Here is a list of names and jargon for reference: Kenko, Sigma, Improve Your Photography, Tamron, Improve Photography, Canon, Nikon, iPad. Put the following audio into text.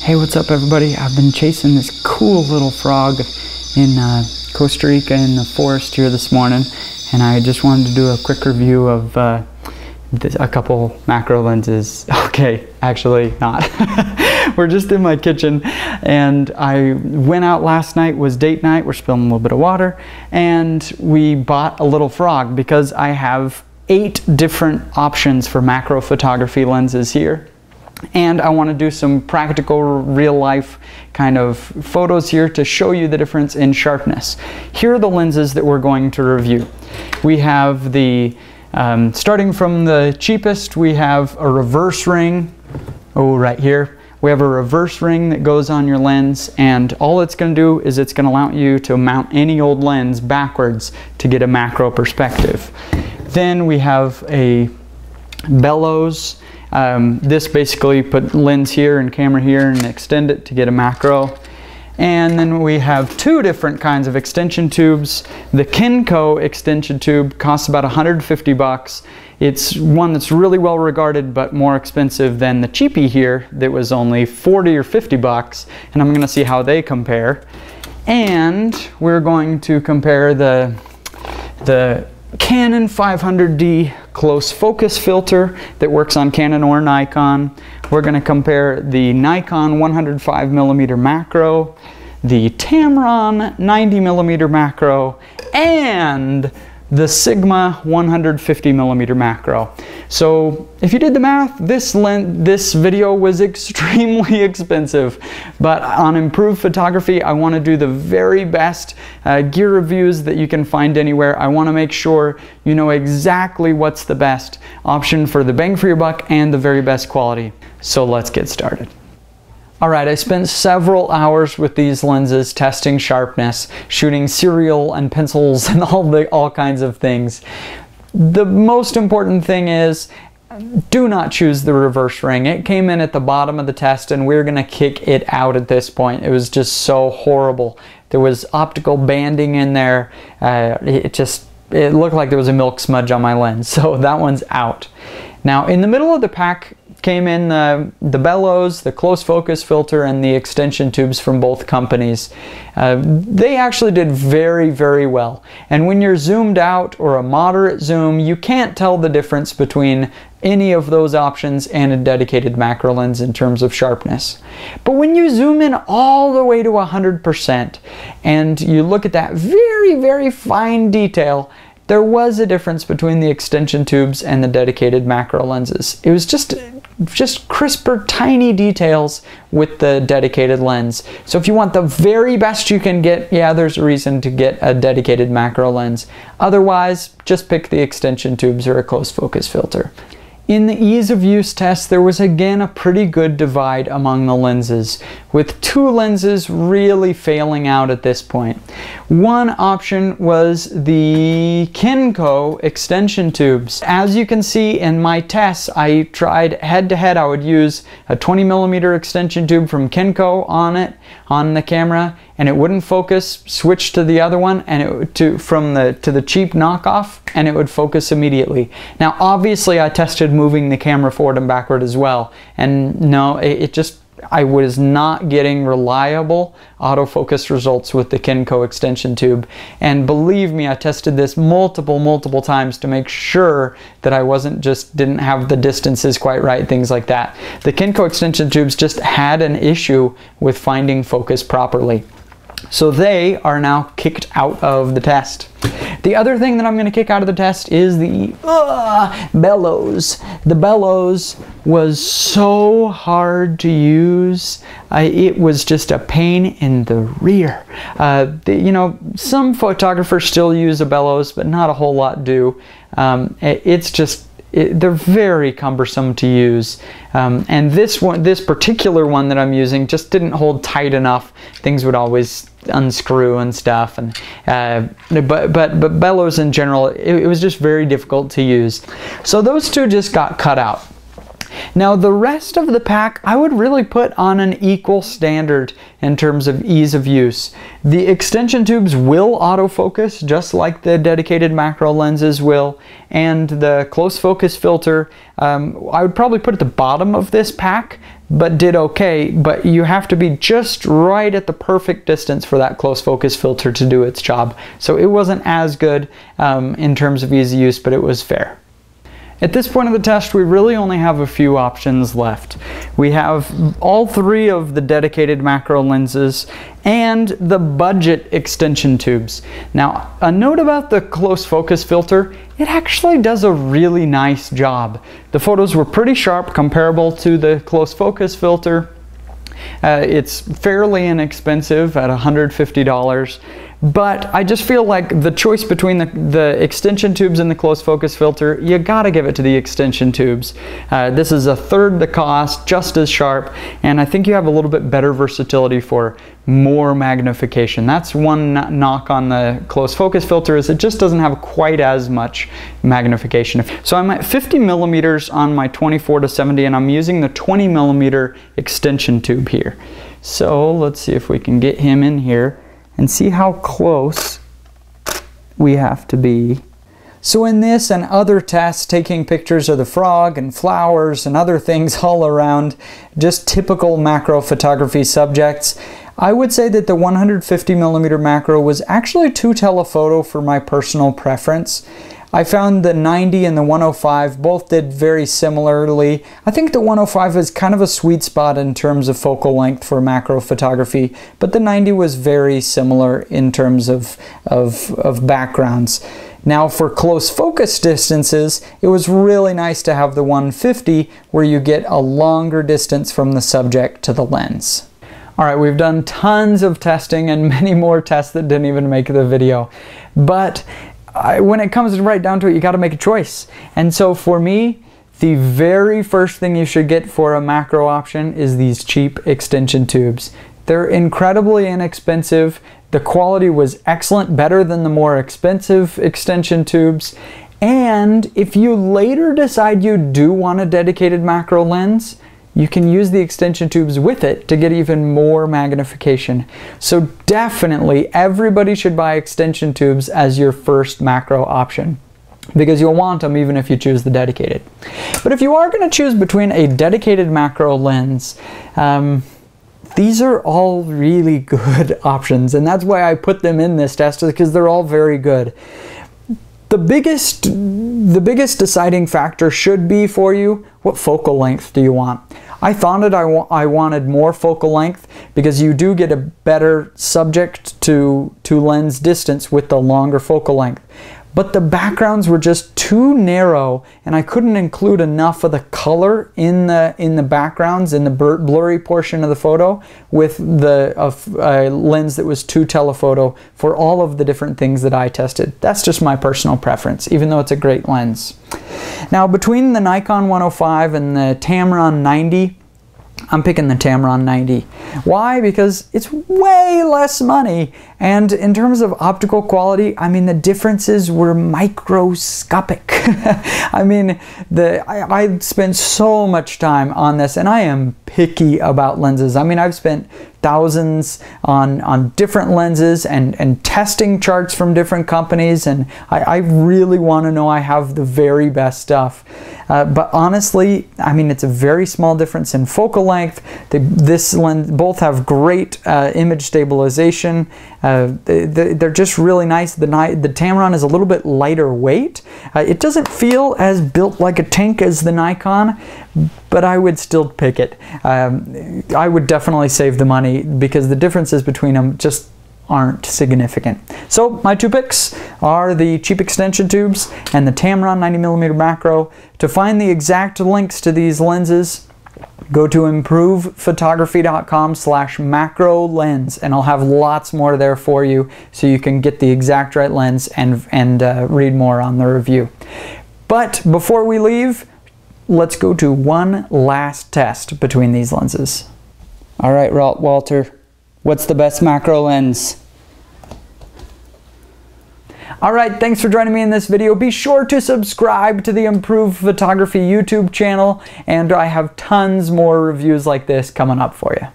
Hey, what's up everybody? I've been chasing this cool little frog in Costa Rica in the forest here this morning, and I just wanted to do a quick review of a couple macro lenses. Okay, actually not. We're just in my kitchen, and I went out last night, was date night, we're spilling a little bit of water, and we bought a little frog because I have 8 different options for macro photography lenses here. And I want to do some practical, real-life kind of photos here to show you the difference in sharpness. Here are the lenses that we're going to review. We have the, starting from the cheapest, we have a reverse ring. Oh, right here. We have a reverse ring that goes on your lens, and all it's going to do is it's going to allow you to mount any old lens backwards to get a macro perspective. Then we have a bellows. This basically put lens here and camera here and extend it to get a macro. And then we have 2 different kinds of extension tubes. The Kenko extension tube costs about 150 bucks. It's one that's really well regarded but more expensive than the cheapie here that was only 40 or 50 bucks. And I'm going to see how they compare. And we're going to compare the Canon 500D close focus filter that works on Canon or Nikon. We're going to compare the Nikon 105mm macro, the Tamron 90mm macro, and the Sigma 150mm macro. So if you did the math, this video was extremely expensive, but on Improve Photography, I want to do the very best gear reviews that you can find anywhere. I want to make sure you know exactly what's the best option for the bang for your buck and the very best quality. So let's get started. Alright, I spent several hours with these lenses testing sharpness, shooting serial and pencils and all kinds of things. The most important thing is, do not choose the reverse ring. It came in at the bottom of the test and we're gonna kick it out at this point. It was just so horrible. There was optical banding in there. It looked like there was a milk smudge on my lens, so that one's out. Now, in the middle of the pack came in the bellows, the close focus filter, and the extension tubes from both companies. They actually did very, very well. And when you're zoomed out or a moderate zoom, you can't tell the difference between any of those options and a dedicated macro lens in terms of sharpness. But when you zoom in all the way to 100% and you look at that very, very fine detail, there was a difference between the extension tubes and the dedicated macro lenses. It was just crisper, tiny details with the dedicated lens. So if you want the very best you can get, yeah, there's a reason to get a dedicated macro lens. Otherwise, just pick the extension tubes or a close focus filter. In the ease of use test, there was again a pretty good divide among the lenses, with 2 lenses really failing out at this point. One option was the Kenko extension tubes. As you can see in my tests, I tried head-to-head. I would use a 20mm extension tube from Kenko on the camera, and it wouldn't focus. Switch to the other one, and to the cheap knockoff, and it would focus immediately. Now, obviously, I tested moving the camera forward and backward as well, and no, I was not getting reliable autofocus results with the Kenko extension tube. And believe me, I tested this multiple times to make sure that I didn't have the distances quite right, things like that. The Kenko extension tubes just had an issue with finding focus properly. So they are now kicked out of the test. The other thing that I'm going to kick out of the test is the bellows. The bellows was so hard to use. It was just a pain in the rear. You know, some photographers still use a bellows, but not a whole lot do. They're very cumbersome to use, and this particular one that I'm using just didn't hold tight enough. Things would always unscrew and stuff, and but bellows in general, it was just very difficult to use. So those 2 just got cut out. Now the rest of the pack I would really put on an equal standard in terms of ease of use. The extension tubes will autofocus just like the dedicated macro lenses will, and the close focus filter I would probably put at the bottom of this pack. but did okay, but you have to be just right at the perfect distance for that close focus filter to do its job. So it wasn't as good in terms of easy use, but it was fair. At this point of the test, we really only have a few options left. We have all three of the dedicated macro lenses and the budget extension tubes. Now, a note about the close focus filter, it actually does a really nice job. The photos were pretty sharp, comparable to the close focus filter. It's fairly inexpensive at $150, but I just feel like the choice between the extension tubes and the close focus filter, you gotta give it to the extension tubes. This is a third the cost, just as sharp, and I think you have a little bit better versatility for more magnification. That's one knock on the close focus filter, is it just doesn't have quite as much magnification. So I'm at 50 millimeters on my 24-70, and I'm using the 20 millimeter extension tube here. So let's see if we can get him in here and see how close we have to be. So in this and other tests, taking pictures of the frog and flowers and other things all around, just typical macro photography subjects, I would say that the 150 millimeter macro was actually too telephoto for my personal preference. I found the 90 and the 105 both did very similarly. I think the 105 is kind of a sweet spot in terms of focal length for macro photography, but the 90 was very similar in terms of backgrounds. Now for close focus distances, it was really nice to have the 150 where you get a longer distance from the subject to the lens. All right, we've done tons of testing and many more tests that didn't even make the video, but when it comes right down to it, you got to make a choice. And so for me, the very first thing you should get for a macro option is these cheap extension tubes. They're incredibly inexpensive. The quality was excellent, better than the more expensive extension tubes. And if you later decide you do want a dedicated macro lens, you can use the extension tubes with it to get even more magnification. So definitely everybody should buy extension tubes as your first macro option, because you'll want them even if you choose the dedicated. But if you are going to choose between a dedicated macro lens, these are all really good options, and that's why I put them in this test, because they're all very good. The biggest deciding factor should be for you, what focal length do you want? I thought I wanted more focal length, because you do get a better subject to lens distance with the longer focal length. But the backgrounds were just too narrow, and I couldn't include enough of the color in the backgrounds, in the blurry portion of the photo, with the lens that was too telephoto for all of the different things that I tested. That's just my personal preference, even though it's a great lens. Now, between the Nikon 105 and the Tamron 90, I'm picking the Tamron 90. Why? Because it's way less money, and in terms of optical quality, I mean, the differences were microscopic. I mean, I spent so much time on this, and I am picky about lenses. I mean, I've spent thousands on different lenses and testing charts from different companies, and I really want to know I have the very best stuff. But honestly, I mean, it's a very small difference in focal length. This lens both have great image stabilization. They're just really nice. The Tamron is a little bit lighter weight. It doesn't feel as built like a tank as the Nikon, but I would still pick it. I would definitely save the money, because the differences between them just aren't significant. So my two picks are the cheap extension tubes and the Tamron 90mm macro. To find the exact links to these lenses, go to improvephotography.com/macro lens, and I'll have lots more there for you, so you can get the exact right lens and read more on the review. But before we leave, let's go to one last test between these lenses. All right, Walter, what's the best macro lens? All right, thanks for joining me in this video. Be sure to subscribe to the Improve Photography YouTube channel, and I have tons more reviews like this coming up for you.